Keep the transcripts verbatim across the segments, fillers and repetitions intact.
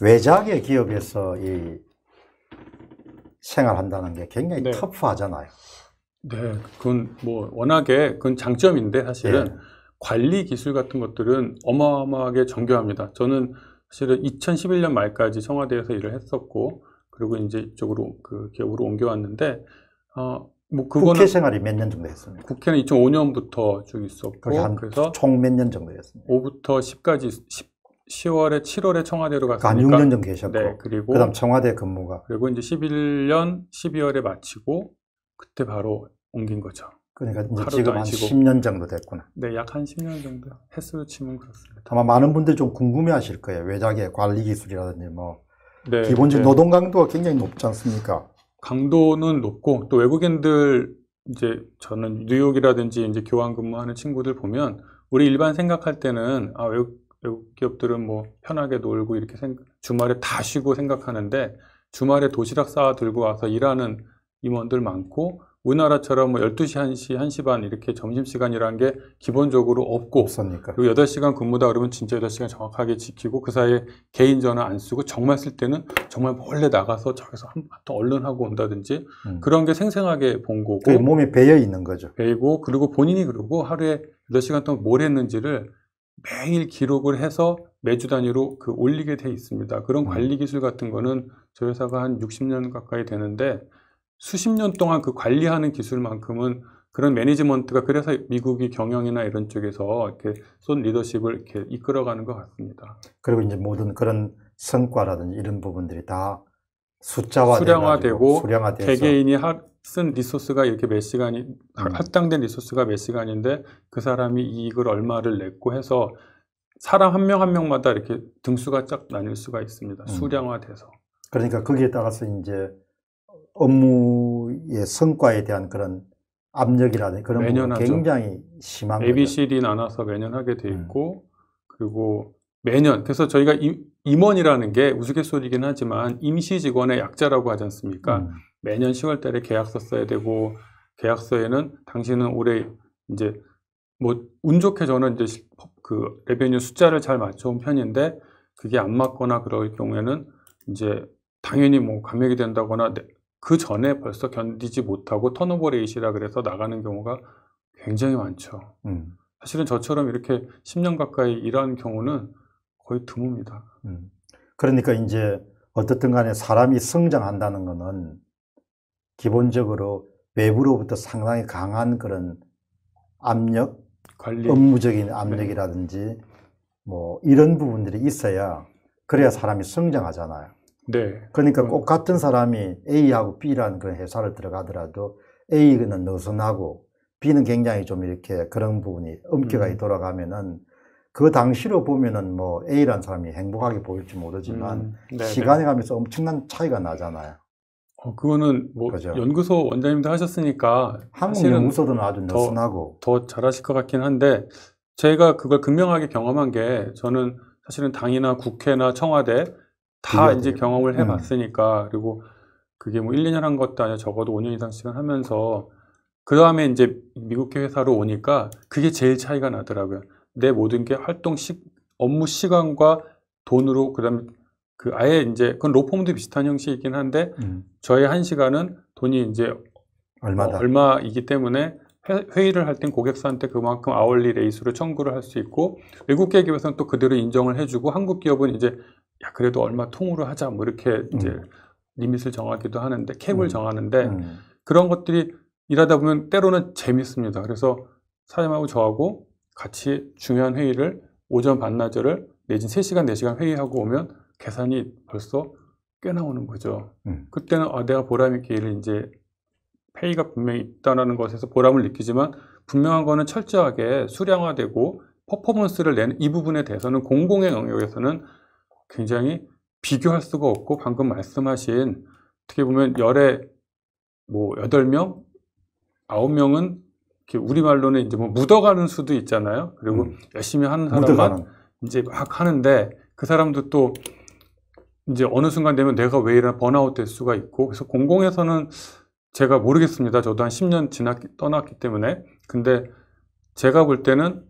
외작의 기업에서 이 생활한다는 게 굉장히 네. 터프하잖아요. 네, 그건 뭐 워낙에 그건 장점인데 사실은 네. 관리 기술 같은 것들은 어마어마하게 정교합니다. 저는 사실은 이천십일 년 말까지 청와대에서 일을 했었고, 그리고 이제 이쪽으로 그 기업으로 옮겨왔는데, 어, 뭐 그거는 국회 생활이 몇 년 정도 했습니까? 국회는 이천오 년부터 쭉 있었고, 그래서 총 몇 년 정도 했습니까? 오부터 십까지 시월에 칠월에 청와대로 갔으니까 한 육 년 정도 계셨고, 네, 그리고 그다음 청와대 근무가 그리고 이제 십일 년 십이월에 마치고 그때 바로 옮긴 거죠. 그러니까 이제 지금 한 십 년 정도 됐구나. 네, 약 한 십 년 정도 횟수로 치면 그렇습니다. 아마 많은 분들이 좀 궁금해하실 거예요. 외작의 관리 기술이라든지 뭐 네, 기본적인 네. 노동 강도가 굉장히 높지 않습니까? 강도는 높고 또 외국인들 이제 저는 뉴욕이라든지 이제 교환 근무하는 친구들 보면 우리 일반 생각할 때는 아 외국 외국 기업들은 뭐 편하게 놀고 이렇게 생각, 주말에 다 쉬고 생각하는데 주말에 도시락 싸 들고 와서 일하는 임원들 많고 우리나라처럼 뭐 열두 시, 한 시, 한 시 반 이렇게 점심시간이라는 게 기본적으로 없고 없습니까? 그리고 여덟 시간 근무다 그러면 진짜 여덟 시간 정확하게 지키고 그 사이에 개인 전화 안 쓰고 정말 쓸 때는 정말 몰래 나가서 저기서 한 번 더 얼른 하고 온다든지 음. 그런 게 생생하게 본 거고 몸에 배어 있는 거죠. 배이고 그리고 본인이 그러고 하루에 여덟 시간 동안 뭘 했는지를 매일 기록을 해서 매주 단위로 그 올리게 돼 있습니다. 그런 음. 관리 기술 같은 거는 저희 회사가 한 육십 년 가까이 되는데 수십 년 동안 그 관리하는 기술만큼은 그런 매니지먼트가 그래서 미국이 경영이나 이런 쪽에서 이렇게 쏜 리더십을 이렇게 이끌어가는 것 같습니다. 그리고 이제 모든 그런 성과라든지 이런 부분들이 다 숫자화되고 수량화되고 수량화돼서 개개인이 하, 쓴 리소스가 이렇게 몇 시간이 음. 할당된 리소스가 몇 시간인데 그 사람이 이익을 얼마를 냈고 해서 사람 한 명 한 명마다 이렇게 등수가 쫙 나뉠 수가 있습니다. 음. 수량화돼서. 그러니까 거기에 따라서 이제 업무의 성과에 대한 그런 압력이라든지 그런 부분 굉장히 심한 거죠. 에이 비 씨 디 나눠서 매년 하게 돼 있고 음. 그리고 매년 그래서 저희가 임원이라는 게 우스갯소리긴 하지만 임시 직원의 약자라고 하지 않습니까? 음. 매년 시월 달에 계약서 써야 되고 계약서에는 당신은 올해 이제 뭐 운 좋게 저는 이제 그 레베뉴 숫자를 잘 맞춰온 편인데 그게 안 맞거나 그럴 경우에는 이제 당연히 뭐 감액이 된다거나 그 전에 벌써 견디지 못하고 턴오버 레이시라 그래서 나가는 경우가 굉장히 많죠. 음. 사실은 저처럼 이렇게 십 년 가까이 일한 경우는 거의 드뭅니다. 음. 그러니까 이제 어떻든 간에 사람이 성장한다는 거는 기본적으로 외부로부터 상당히 강한 그런 압력, 관리. 업무적인 압력이라든지 네. 뭐 이런 부분들이 있어야 그래야 사람이 성장하잖아요. 네. 그러니까 꼭 같은 사람이 A하고 B라는 그런 회사를 들어가더라도 A는 느슨하고 B는 굉장히 좀 이렇게 그런 부분이 엄격하게 음. 돌아가면은 그 당시로 보면은 뭐 A라는 사람이 행복하게 보일지 모르지만 음. 시간이 가면서 엄청난 차이가 나잖아요. 어, 그거는 뭐 그죠? 연구소 원장님도 하셨으니까 한국 연구소도 아주 느슨하고 더, 더 잘하실 것 같긴 한데 제가 그걸 극명하게 경험한 게 저는 사실은 당이나 국회나 청와대 다 이제 경험을 해봤으니까 음. 그리고 그게 뭐 일, 이 년 한 것도 아니라 적어도 오 년 이상씩은 하면서 그 다음에 이제 미국계 회사로 오니까 그게 제일 차이가 나더라고요. 내 모든 게 활동 시 업무 시간과 돈으로 그다음에 그 아예 이제 그건 로펌도 비슷한 형식이긴 한데 음. 저의 한 시간은 돈이 이제 얼마다. 어, 얼마이기 때문에 회, 회의를 할 땐 고객사한테 그만큼 아월리 레이스로 청구를 할 수 있고 외국계 기업에서는 또 그대로 인정을 해주고 한국 기업은 이제 야, 그래도 얼마 통으로 하자, 뭐, 이렇게 이제 음. 리밋을 정하기도 하는데, 캡을 음. 정하는데, 음. 그런 것들이 일하다 보면 때로는 재밌습니다. 그래서 사장님하고 저하고 같이 중요한 회의를 오전 반나절을 내진 세 시간, 네 시간 회의하고 오면 계산이 벌써 꽤 나오는 거죠. 음. 그때는 아, 내가 보람있게 일을 이제 페이가 분명히 있다는 것에서 보람을 느끼지만, 분명한 거는 철저하게 수량화되고 퍼포먼스를 내는 이 부분에 대해서는 공공의 영역에서는 굉장히 비교할 수가 없고 방금 말씀하신 어떻게 보면 열에 뭐 여덟 명, 아홉 명은 이렇게 우리말로는 이제 뭐 묻어가는 수도 있잖아요. 그리고 음. 열심히 하는 사람만 묻어가는. 이제 막 하는데 그 사람도 또 이제 어느 순간 되면 내가 왜 이러나 번아웃 될 수가 있고 그래서 공공에서는 제가 모르겠습니다. 저도 한 십 년 지났기, 떠났기 때문에 근데 제가 볼 때는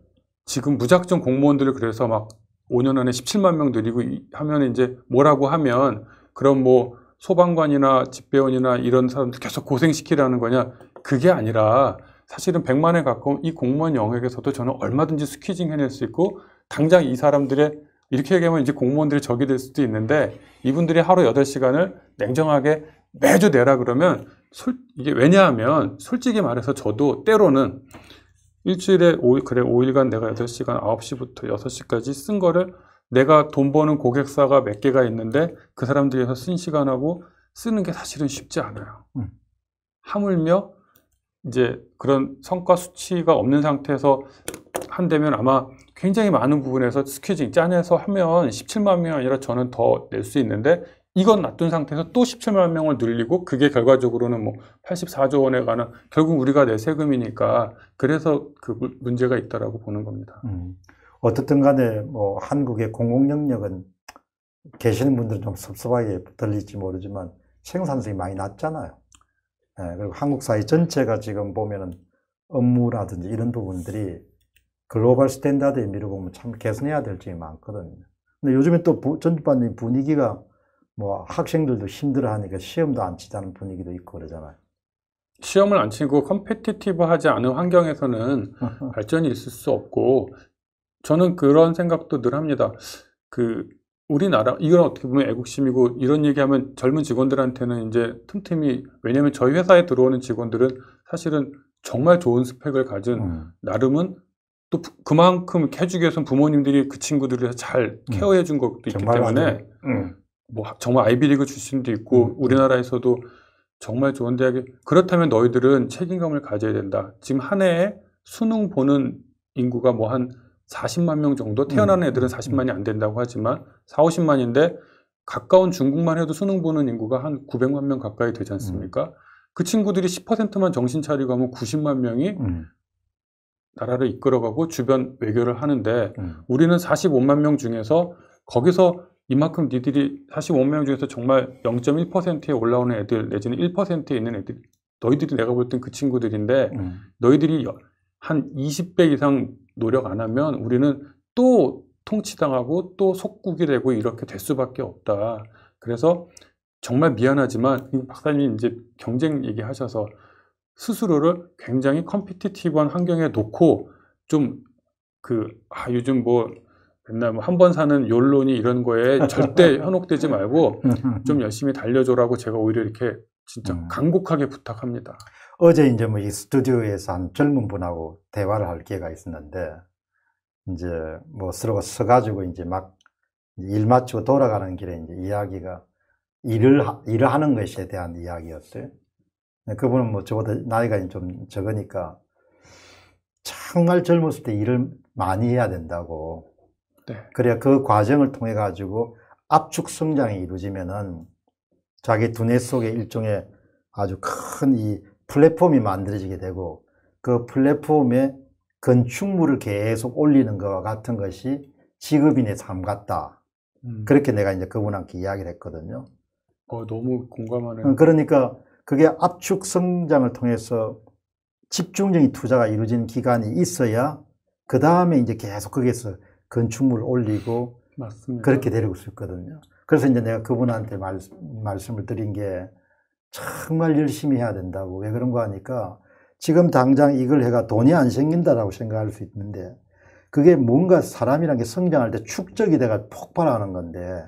지금 무작정 공무원들을 그래서 막 오 년 안에 십칠만 명 늘리고 하면 이제 뭐라고 하면 그럼 뭐 소방관이나 집배원이나 이런 사람들 계속 고생시키라는 거냐. 그게 아니라 사실은 백만에 가까운 이 공무원 영역에서도 저는 얼마든지 스퀴징 해낼 수 있고, 당장 이 사람들의, 이렇게 얘기하면 이제 공무원들이 적이 될 수도 있는데, 이분들이 하루 여덟 시간을 냉정하게 매주 내라 그러면 솔, 이게 왜냐하면 솔직히 말해서 저도 때로는 일주일에 오 일, 그래 오 일간 내가 여덟 시간, 아홉 시부터 여섯 시까지 쓴 거를 내가 돈 버는 고객사가 몇 개가 있는데 그 사람들에서 쓴 시간하고 쓰는 게 사실은 쉽지 않아요. 음. 하물며 이제 그런 성과 수치가 없는 상태에서 한다면 아마 굉장히 많은 부분에서 스퀴징 짜내서 하면 십칠만 명이 아니라 저는 더 낼 수 있는데, 이건 놔둔 상태에서 또 십칠만 명을 늘리고 그게 결과적으로는 뭐 팔십사조 원에 관한, 결국 우리가 내 세금이니까, 그래서 그 문제가 있다라고 보는 겁니다. 음. 어떻든 간에 뭐 한국의 공공 영역은 계시는 분들은 좀 섭섭하게 들릴지 모르지만 생산성이 많이 낮잖아요. 예, 그리고 한국 사회 전체가 지금 보면은 업무라든지 이런 부분들이 글로벌 스탠다드에 미뤄보면 참 개선해야 될 점이 많거든요. 근데 요즘에 또 전반적인 분위기가 뭐 학생들도 힘들어하니까 시험도 안 치자는 분위기도 있고 그러잖아요. 시험을 안 치고 컴페티티브하지 않은 환경에서는 발전이 있을 수 없고, 저는 그런 생각도 늘 합니다. 그 우리나라, 이건 어떻게 보면 애국심이고, 이런 얘기하면 젊은 직원들한테는 이제 틈틈이, 왜냐하면 저희 회사에 들어오는 직원들은 사실은 정말 좋은 스펙을 가진, 음. 나름은 또 그만큼 해주기 위해서는 부모님들이 그 친구들을 잘 케어해 준 것도 있기 때문에, 음. 뭐 정말 아이비리그 출신도 있고, 음. 우리나라에서도 정말 좋은 대학에, 그렇다면 너희들은 책임감을 가져야 된다. 지금 한 해에 수능 보는 인구가 뭐 한 사십만 명 정도, 태어난 애들은 사십만이 안 된다고 하지만 사오십만인데 가까운 중국만 해도 수능 보는 인구가 한 구백만 명 가까이 되지 않습니까? 그 친구들이 십 퍼센트만 정신 차리고 하면 구십만 명이 음. 나라를 이끌어가고 주변 외교를 하는데, 음. 우리는 사십오만 명 중에서, 거기서 이만큼 니들이 사십오만 명 중에서 정말 영 점 일 퍼센트에 올라오는 애들 내지는 일 퍼센트에 있는 애들, 너희들이 내가 볼 땐 그 친구들인데, 음. 너희들이 한 이십 배 이상 노력 안 하면 우리는 또 통치당하고 또 속국이 되고 이렇게 될 수밖에 없다. 그래서 정말 미안하지만 박사님이 이제 경쟁 얘기하셔서 스스로를 굉장히 컴피티티브한 환경에 놓고 좀 그 아 요즘 뭐 맨날 뭐 한 번 사는 욜론이 이런 거에 절대 현혹되지 말고 좀 열심히 달려줘라고 제가 오히려 이렇게 진짜 음. 간곡하게 부탁합니다. 어제 이제 뭐 이 스튜디오에서 한 젊은 분하고 대화를 할 기회가 있었는데, 이제 뭐 서로가 서가지고 이제 막 일 마치고 돌아가는 길에 이제 이야기가 일을, 일을 하는 것에 대한 이야기였어요. 그분은 뭐 저보다 나이가 좀 적으니까 정말 젊었을 때 일을 많이 해야 된다고. 네. 그래야 그 과정을 통해 가지고 압축 성장이 이루어지면은 자기 두뇌 속에 일종의 아주 큰 이 플랫폼이 만들어지게 되고, 그 플랫폼에 건축물을 계속 올리는 것과 같은 것이 직업인의 삶 같다. 음. 그렇게 내가 이제 그분한테 이야기를 했거든요. 어, 너무 공감하네요. 그러니까 그게 압축 성장을 통해서 집중적인 투자가 이루어지는 기간이 있어야 그 다음에 이제 계속 거기에서 건축물을 올리고, 맞습니다. 그렇게 데리고 올 수 있거든요. 그래서 이제 내가 그분한테 말, 말씀을 드린 게, 정말 열심히 해야 된다고. 왜 그런 거 하니까 지금 당장 이걸 해가 돈이 안 생긴다라고 생각할 수 있는데, 그게 뭔가 사람이란 게 성장할 때 축적이 돼가 폭발하는 건데,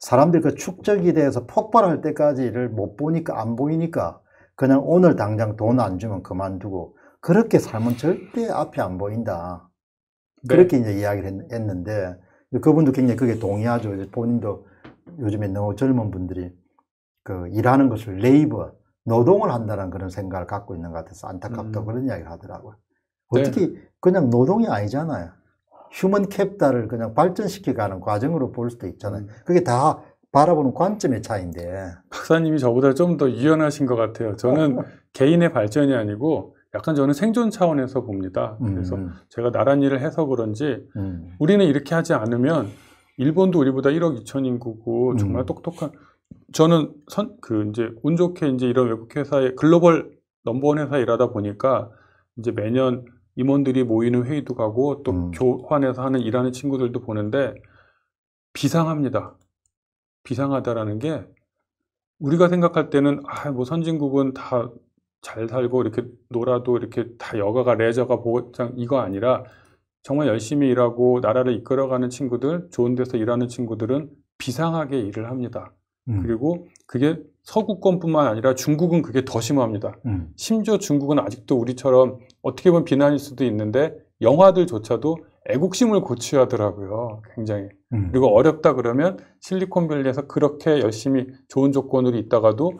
사람들이 그 축적이 돼서 폭발할 때까지를 못 보니까, 안 보이니까 그냥 오늘 당장 돈 안 주면 그만두고, 그렇게 삶은 절대 앞이 안 보인다. 네. 그렇게 이제 이야기를 했는데, 그분도 굉장히 그게 동의하죠. 본인도 요즘에 너무 젊은 분들이 그 일하는 것을 레이버, 노동을 한다는 그런 생각을 갖고 있는 것 같아서 안타깝다고 음. 그런 이야기를 하더라고요. 어떻게 네. 그냥 노동이 아니잖아요. 휴먼 캡탈을 그냥 발전시켜가는 과정으로 볼 수도 있잖아요. 음. 그게 다 바라보는 관점의 차이인데. 박사님이 저보다 좀 더 유연하신 것 같아요. 저는 개인의 발전이 아니고 약간 저는 생존 차원에서 봅니다. 그래서 음. 제가 나란 일을 해서 그런지 음. 우리는 이렇게 하지 않으면, 일본도 우리보다 일억 이천 인구고 정말 음. 똑똑한, 저는 선, 그 이제 운 좋게 이제 이런 외국 회사에, 글로벌 넘버원 회사에 일하다 보니까 이제 매년 임원들이 모이는 회의도 가고 또 음. 교환해서 하는 일하는 친구들도 보는데, 비상합니다. 비상하다라는 게 우리가 생각할 때는 아, 뭐 선진국은 다 잘 살고 이렇게 놀아도 이렇게 다 여가가 레저가 보장 이거 아니라 정말 열심히 일하고 나라를 이끌어가는 친구들, 좋은 데서 일하는 친구들은 비상하게 일을 합니다. 음. 그리고 그게 서구권뿐만 아니라 중국은 그게 더 심합니다. 음. 심지어 중국은 아직도 우리처럼 어떻게 보면 비난일 수도 있는데 영화들조차도 애국심을 고취하더라고요. 굉장히. 음. 그리고 어렵다 그러면 실리콘밸리에서 그렇게 열심히 좋은 조건으로 있다가도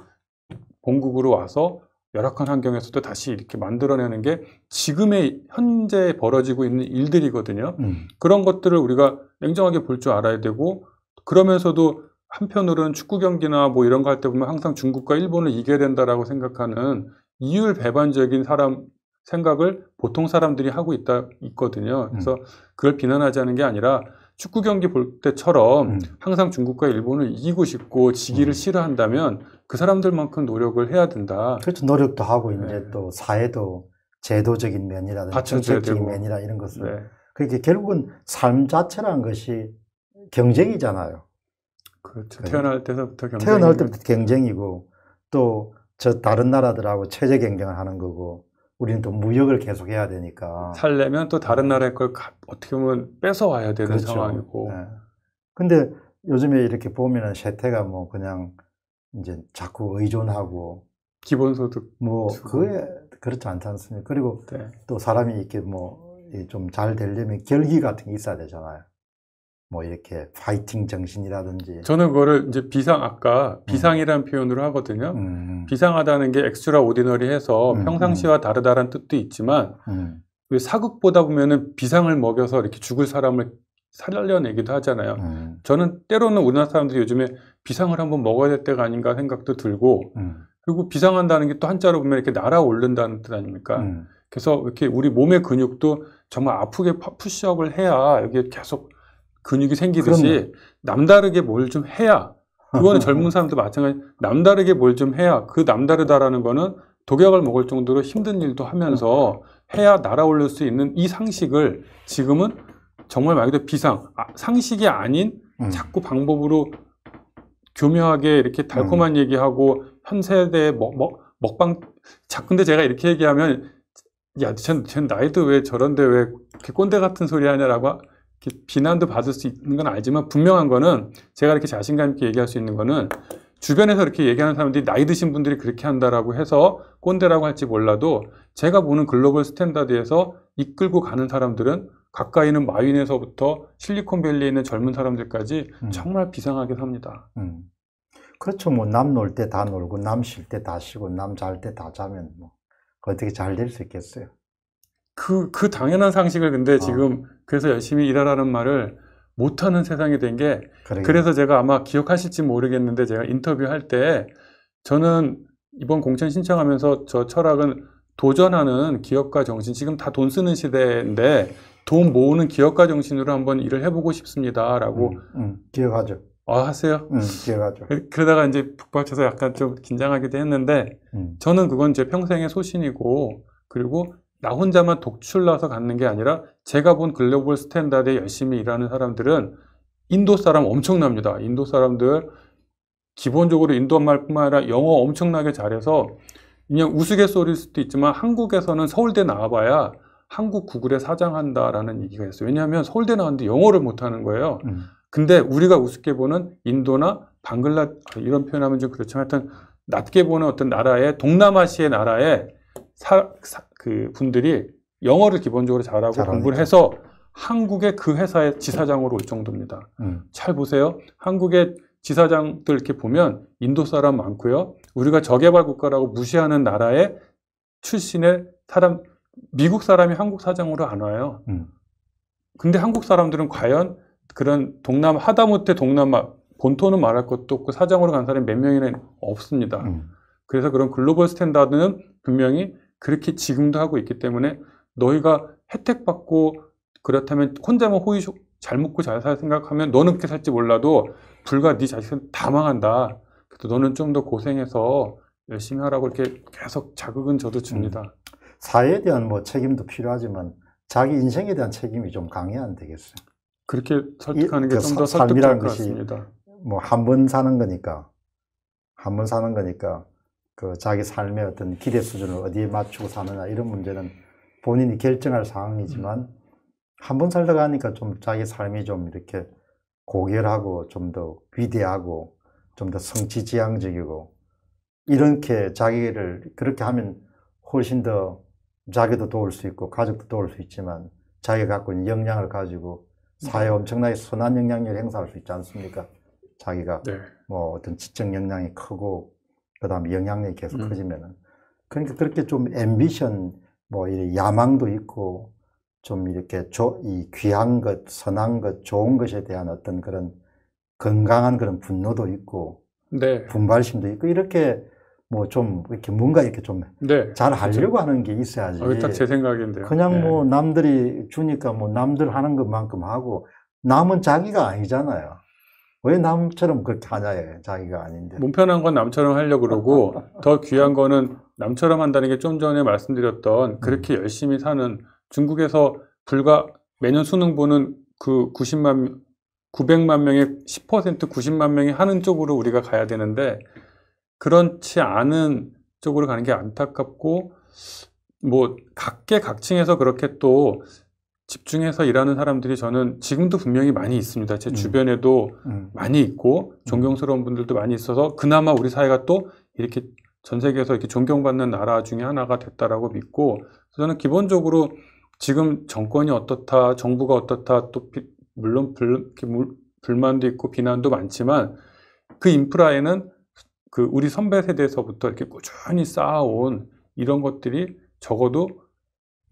본국으로 와서 열악한 환경에서도 다시 이렇게 만들어내는 게 지금의 현재 벌어지고 있는 일들이거든요. 음. 그런 것들을 우리가 냉정하게 볼 줄 알아야 되고, 그러면서도 한편으로는 축구 경기나 뭐 이런 거 할 때 보면 항상 중국과 일본을 이겨야 된다라고 생각하는 이율 배반적인 사람 생각을 보통 사람들이 하고 있다 있거든요. 그래서 음. 그걸 비난하자는 게 아니라 축구 경기 볼 때처럼 음. 항상 중국과 일본을 이기고 싶고 지기를 음. 싫어한다면 그 사람들만큼 노력을 해야 된다. 그렇죠. 노력도 하고 네. 이제 또 사회도 제도적인 면이라든지 정책적인 면이라 이런 것을 네. 그러니까 결국은 삶 자체라는 것이 경쟁이잖아요. 그렇죠. 그래. 태어날 때서부터 경쟁. 태어날 때부터 경쟁이고 또 저 다른 나라들하고 체제 경쟁을 하는 거고. 우리는 또 무역을 계속 해야 되니까. 살려면 또 다른 나라의 걸 가, 어떻게 보면 뺏어와야 되는 그렇죠. 상황이고. 네. 근데 요즘에 이렇게 보면은 세태가 뭐 그냥 이제 자꾸 의존하고. 기본소득. 뭐, 주고. 그게 그렇지 않지 않습니까? 그리고 네. 또 사람이 이렇게 뭐 좀 잘 되려면 결기 같은 게 있어야 되잖아요. 뭐 이렇게 파이팅 정신이라든지. 저는 그거를 이제 비상, 아까 비상이라는 음. 표현으로 하거든요. 음. 비상하다는 게 엑스트라 오디너리 해서 음. 평상시와 다르다는 뜻도 있지만 음. 사극보다 보면은 비상을 먹여서 이렇게 죽을 사람을 살려내기도 하잖아요. 음. 저는 때로는 우리나라 사람들이 요즘에 비상을 한번 먹어야 될 때가 아닌가 생각도 들고 음. 그리고 비상한다는 게 또 한자로 보면 이렇게 날아오른다는 뜻 아닙니까? 음. 그래서 이렇게 우리 몸의 근육도 정말 아프게 푸시업을 해야 여기에 계속 근육이 생기듯이 그럼요. 남다르게 뭘 좀 해야 그거는 젊은 사람도 마찬가지 남다르게 뭘 좀 해야 그 남다르다라는 거는 독약을 먹을 정도로 힘든 일도 하면서 해야 날아올릴 수 있는 이 상식을 지금은 정말 말 그대로 비상 아, 상식이 아닌 음. 자꾸 방법으로 교묘하게 이렇게 달콤한 음. 얘기하고 현 세대의 먹, 먹, 먹방 자 근데 제가 이렇게 얘기하면 야, 쟨, 쟨 나이도 왜 저런데 왜 이렇게 꼰대 같은 소리 하냐라고 비난도 받을 수 있는 건 알지만 분명한 거는 제가 이렇게 자신감 있게 얘기할 수 있는 거는 주변에서 이렇게 얘기하는 사람들이 나이 드신 분들이 그렇게 한다라고 해서 꼰대라고 할지 몰라도 제가 보는 글로벌 스탠다드에서 이끌고 가는 사람들은 가까이는 마윈에서부터 실리콘밸리에 있는 젊은 사람들까지 음. 정말 비상하게 삽니다. 음. 그렇죠. 뭐 남 놀 때 다 놀고 남 쉴 때 다 쉬고 남 잘 때 다 자면 뭐 어떻게 잘 될 수 있겠어요? 그, 그 당연한 상식을 근데 어. 지금 그래서 열심히 일하라는 말을 못하는 세상이 된 게 그래서 제가 아마 기억하실지 모르겠는데 제가 인터뷰할 때 저는 이번 공천 신청하면서 저 철학은 도전하는 기업가 정신 지금 다 돈 쓰는 시대인데 돈 모으는 기업가 정신으로 한번 일을 해보고 싶습니다 라고 음, 음, 기억하죠. 아 하세요? 음, 기억하죠. 그러다가 이제 북받쳐서 약간 좀 긴장하기도 했는데 음. 저는 그건 제 평생의 소신이고 그리고 나 혼자만 독출나서 갖는 게 아니라 제가 본 글로벌 스탠다드에 열심히 일하는 사람들은 인도 사람 엄청납니다. 인도 사람들 기본적으로 인도 말뿐만 아니라 영어 엄청나게 잘해서 그냥 우스갯소리일 수도 있지만 한국에서는 서울대 나와봐야 한국 구글에 사장한다라는 얘기가 있어요. 왜냐하면 서울대 나왔는데 영어를 못하는 거예요. 음. 근데 우리가 우습게 보는 인도나 방글라 이런 표현하면 좀 그렇지만 하여튼 낮게 보는 어떤 나라의 동남아시아의 나라의 사, 사, 그 분들이 영어를 기본적으로 잘하고 잘하니까. 공부를 해서 한국의 그 회사의 지사장으로 올 정도입니다. 음. 잘 보세요. 한국의 지사장들 이렇게 보면 인도 사람 많고요. 우리가 저개발 국가라고 무시하는 나라의 출신의 사람, 미국 사람이 한국 사장으로 안 와요. 음. 근데 한국 사람들은 과연 그런 동남, 하다못해 동남아, 본토는 말할 것도 없고 사장으로 간 사람이 몇 명이나 없습니다. 음. 그래서 그런 글로벌 스탠다드는 분명히 그렇게 지금도 하고 있기 때문에 너희가 혜택 받고 그렇다면 혼자만 호의 잘 먹고 잘 살 생각하면 너는 그렇게 살지 몰라도 불과 네 자식은 다 망한다. 그래서 너는 좀 더 고생해서 열심히 하라고 이렇게 계속 자극은 저도 줍니다. 음. 사회에 대한 뭐 책임도 필요하지만 자기 인생에 대한 책임이 좀 강해야 안 되겠어요. 그렇게 설득하는 게 좀 더 설득적인 것 같습니다. 뭐 한 번 사는 거니까 한 번 사는 거니까 그 자기 삶의 어떤 기대 수준을 어디에 맞추고 사느냐 이런 문제는 본인이 결정할 사항이지만 음. 한 번 살다가 하니까 좀 자기 삶이 좀 이렇게 고결하고 좀 더 위대하고 좀 더 성취지향적이고 이렇게 자기를 그렇게 하면 훨씬 더 자기도 도울 수 있고 가족도 도울 수 있지만 자기가 갖고 있는 역량을 가지고 사회에 엄청나게 선한 영향력을 행사할 수 있지 않습니까? 자기가 네. 뭐 어떤 지적 역량이 크고 그다음에 영향력이 계속 음. 커지면은 그러니까 그렇게 좀 앰비션 뭐 이런 야망도 있고 좀 이렇게 조, 이 귀한 것, 선한 것, 좋은 것에 대한 어떤 그런 건강한 그런 분노도 있고 네. 분발심도 있고 이렇게 뭐 좀 이렇게 뭔가 이렇게 좀 잘 네. 하려고 그렇죠. 하는 게 있어야지. 아, 딱 제 생각인데요. 그냥 네. 뭐 남들이 주니까 뭐 남들 하는 것만큼 하고 남은 자기가 아니잖아요. 왜 남처럼 그렇게 하냐, 자기가 아닌데. 몸 편한 건 남처럼 하려고 그러고 더 귀한 거는 남처럼 한다는 게 좀 전에 말씀드렸던 그렇게 음. 열심히 사는 중국에서 불과 매년 수능 보는 그 구십만, 구백만 명의 십 퍼센트 구십만 명이 하는 쪽으로 우리가 가야 되는데 그렇지 않은 쪽으로 가는 게 안타깝고 뭐 각계각층에서 그렇게 또 집중해서 일하는 사람들이 저는 지금도 분명히 많이 있습니다. 제 음. 주변에도 음. 많이 있고 존경스러운 분들도 많이 있어서 그나마 우리 사회가 또 이렇게 전 세계에서 이렇게 존경받는 나라 중에 하나가 됐다라고 믿고 저는 기본적으로 지금 정권이 어떻다, 정부가 어떻다, 또 비, 물론 불, 불만도 있고 비난도 많지만 그 인프라에는 그 우리 선배 세대에서부터 이렇게 꾸준히 쌓아온 이런 것들이 적어도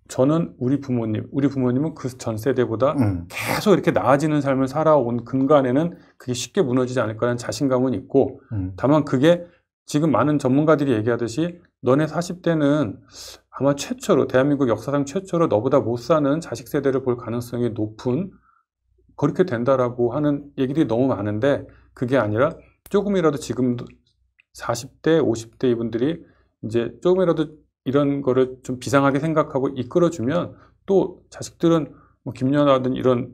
저는 우리 부모님, 우리 부모님은 그 전 세대보다 음. 계속 이렇게 나아지는 삶을 살아온 근간에는 그게 쉽게 무너지지 않을 거라는 자신감은 있고 음. 다만 그게 지금 많은 전문가들이 얘기하듯이 너네 사십 대는 아마 최초로 대한민국 역사상 최초로 너보다 못 사는 자식 세대를 볼 가능성이 높은 그렇게 된다라고 하는 얘기들이 너무 많은데 그게 아니라 조금이라도 지금 사십 대, 오십 대 이분들이 이제 조금이라도 이런 거를 좀 비상하게 생각하고 이끌어주면 또 자식들은 뭐 김연아든 이런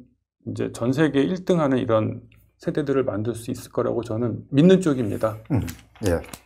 이제 전 세계 일 등 하는 이런 세대들을 만들 수 있을 거라고 저는 믿는 쪽입니다. 음, 예.